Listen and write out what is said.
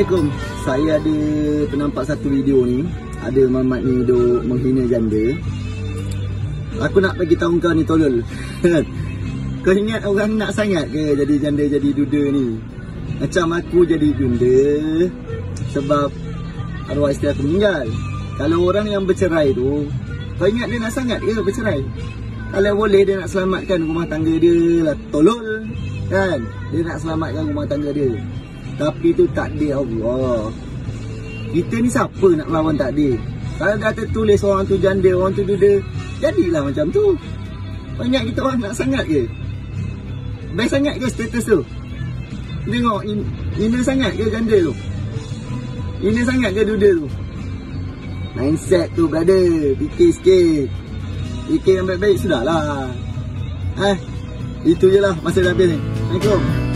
Assalamualaikum. Saya ada penampak satu video ni, ada mamat ni duk menghina janda. Aku nak bagi tahu kau ni tolol. Kau ingat orang nak sangat ke jadi janda jadi duda ni? Macam aku jadi duda sebab arwah isteri aku meninggal. Kalau orang yang bercerai tu, kau ingat dia nak sangat ke bercerai? Kalau boleh dia nak selamatkan rumah tangga dia lah, tolol kan? Dia nak selamatkan rumah tangga dia. Tapi tu takdir Allah. Kita ni siapa nak lawan takdir? Kalau dah tertulis orang tu janda, orang tu duda, jadilah macam tu. Banyak kita orang nak sangat ke? Best sangat ke status tu? Tengok, inner sangat ke janda tu? Inner sangat ke duda tu? Mindset tu brother, fikir sikit. Fikir yang baik-baik, sudahlah. Itu je lah, masa dah habis ni. Assalamualaikum.